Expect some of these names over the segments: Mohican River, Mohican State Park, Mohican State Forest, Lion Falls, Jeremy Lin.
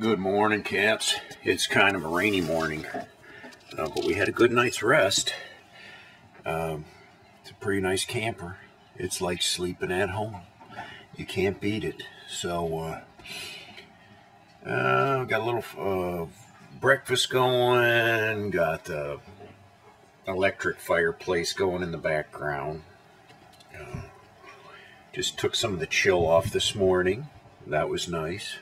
Good morning, cats. It's kind of a rainy morning, but we had a good night's rest. It's a pretty nice camper. It's like sleeping at home. You can't beat it. So got a little breakfast going, got the electric fireplace going in the background. Just took some of the chill off this morning. That was nice.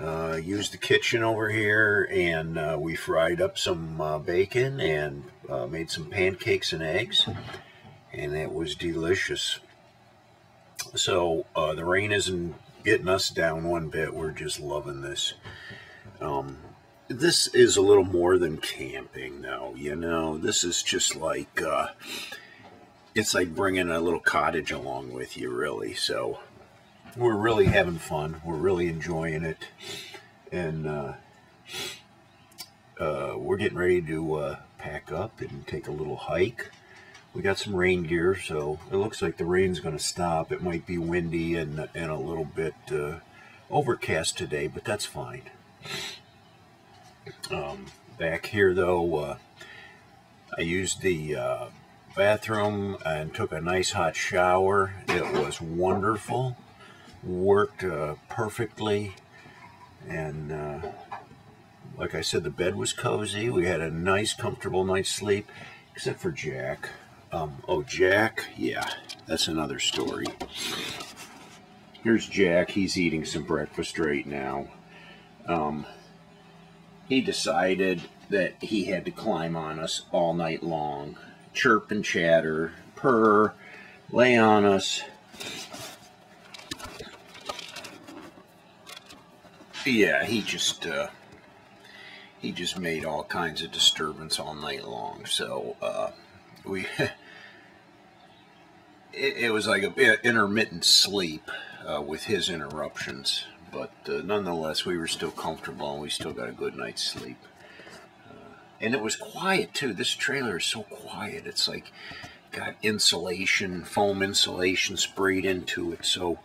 Used the kitchen over here, and we fried up some bacon and made some pancakes and eggs, and it was delicious. So the rain isn't getting us down one bit. We're just loving this. This is a little more than camping, though. You know, this is just like it's like bringing a little cottage along with you, really. So we're really having fun. We're really enjoying it, and we're getting ready to pack up and take a little hike. We got some rain gear, so it looks like the rain's going to stop. It might be windy and a little bit overcast today, but that's fine. Back here, though, I used the bathroom and took a nice hot shower. It was wonderful. Worked perfectly, and like I said, the bed was cozy. We had a nice, comfortable night's sleep, except for Jack. Oh, Jack, yeah, that's another story. Here's Jack. He's eating some breakfast right now. He decided that he had to climb on us all night long, chirp and chatter, purr, lay on us. Yeah, he just made all kinds of disturbance all night long. So we it was like a intermittent sleep with his interruptions, but nonetheless we were still comfortable and we still got a good night's sleep. And it was quiet too. This trailer is so quiet. It's like got insulation, foam insulation sprayed into it, so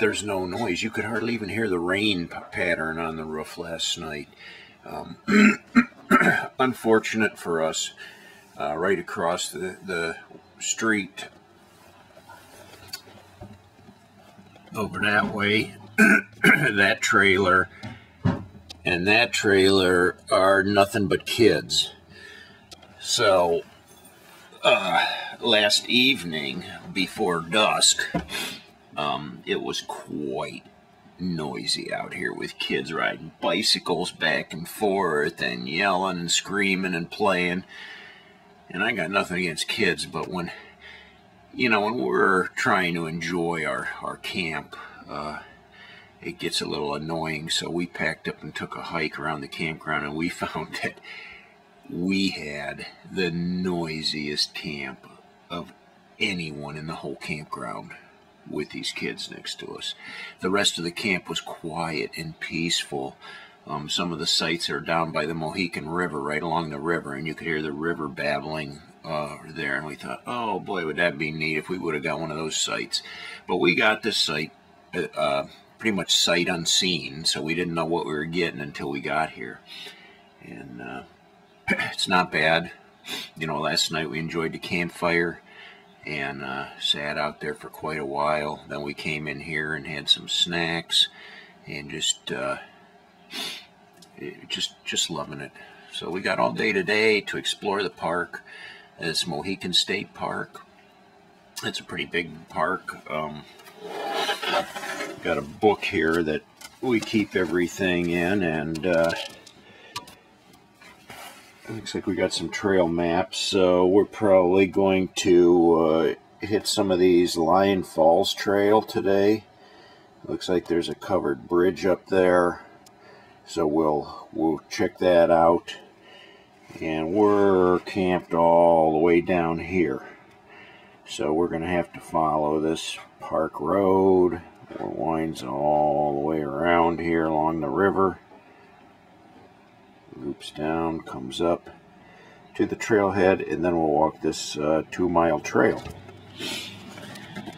there's no noise. You could hardly even hear the rain pattern on the roof last night. Unfortunate for us, right across the street over that way, that trailer are nothing but kids. So last evening before dusk, it was quite noisy out here with kids riding bicycles back and forth and yelling and screaming and playing. And I got nothing against kids, but when, you know, when we're trying to enjoy our camp, it gets a little annoying. So we packed up and took a hike around the campground, and we found that we had the noisiest camp of anyone in the whole campground with these kids next to us. The rest of the camp was quiet and peaceful. Some of the sites are down by the Mohican River, right along the river, and you could hear the river babbling there, and we thought, oh boy, would that be neat if we would have got one of those sites. But we got this site pretty much sight unseen, so we didn't know what we were getting until we got here. And it's not bad. You know, last night we enjoyed the campfire and sat out there for quite a while. Then we came in here and had some snacks, and just loving it. So we got all day today to explore the park. It's Mohican State Park. It's a pretty big park. Got a book here that we keep everything in, and looks like we got some trail maps, so we're probably going to hit some of these. Lion Falls Trail today. Looks like there's a covered bridge up there, so we'll check that out. And we're camped all the way down here, so we're gonna have to follow this park road that winds all the way around here along the river. Loops down, comes up to the trailhead, and then we'll walk this 2-mile trail.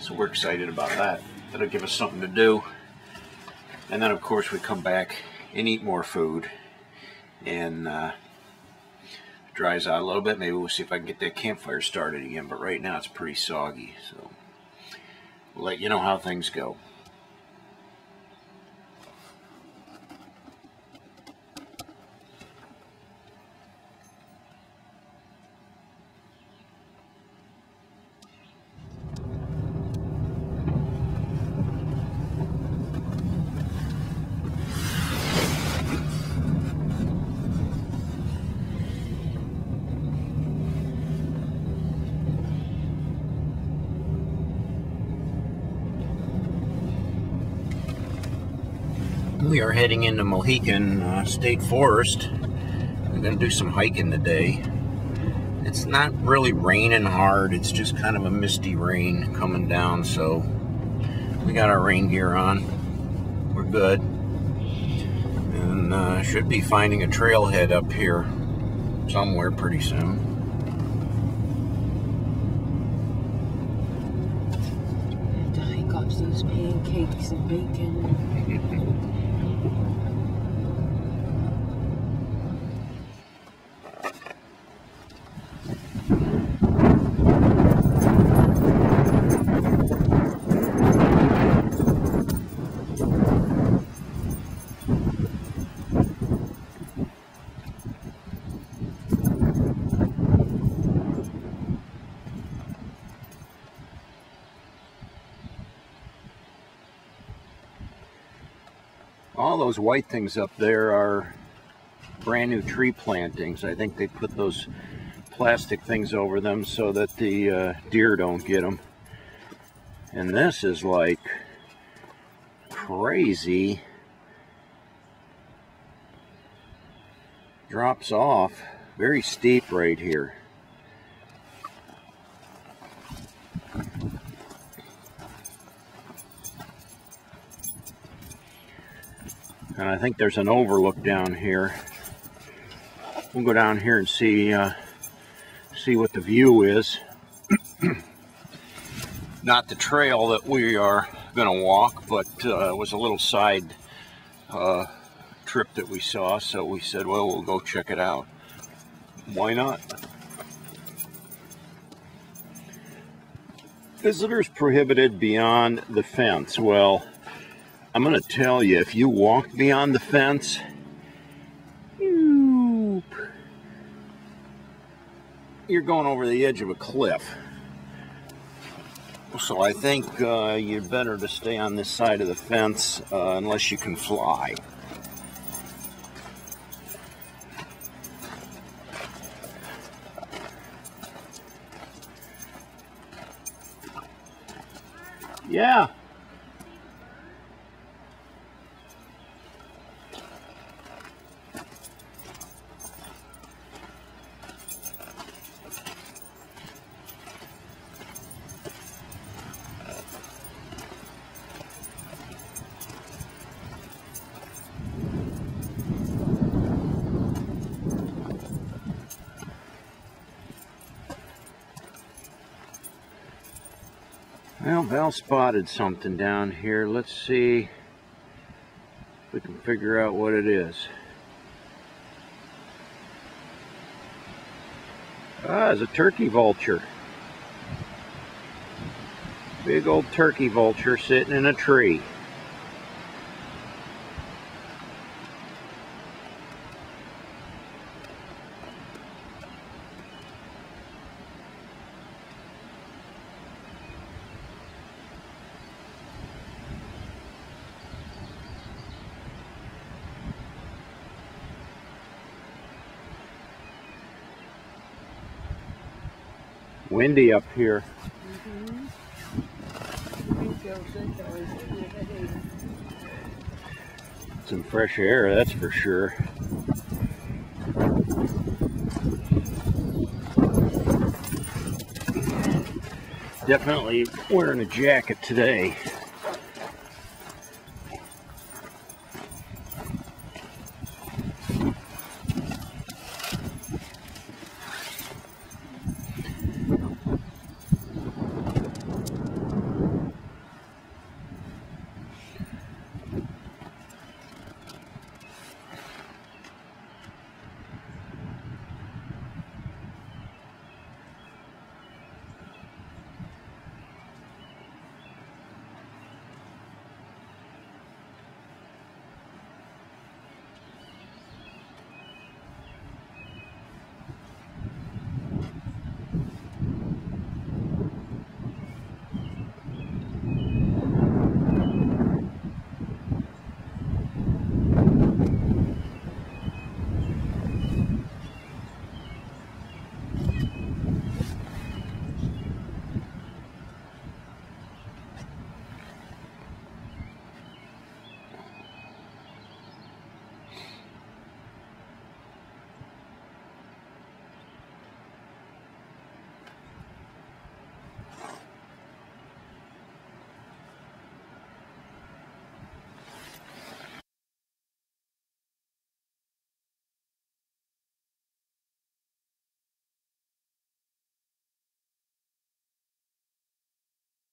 So we're excited about that. That'll give us something to do. And then of course we come back and eat more food, and dries out a little bit. Maybe we'll see if I can get that campfire started again, but right now it's pretty soggy, so we'll let you know how things go. We are heading into Mohican State Forest. I'm going to do some hiking today. It's not really raining hard. It's just kind of a misty rain coming down, so we got our rain gear on. We're good. And should be finding a trailhead up here somewhere pretty soon. I have to hike off these pancakes and bacon. All those white things up there are brand new tree plantings. I think they put those plastic things over them so that the deer don't get them. And this is like crazy. Drops off very steep right here. And I think there's an overlook down here. We'll go down here and see see what the view is. Not the trail that we are going to walk, but it was a little side trip that we saw, so we said, well, we'll go check it out. Why not? Visitors prohibited beyond the fence. Well, I'm going to tell you, if you walk beyond the fence, you're going over the edge of a cliff. So I think you're better to stay on this side of the fence unless you can fly. Yeah. Well, Val spotted something down here. Let's see if we can figure out what it is. Ah, it's a turkey vulture. Big old turkey vulture sitting in a tree. Windy up here. Mm-hmm. Some fresh air, that's for sure. Definitely wearing a jacket today.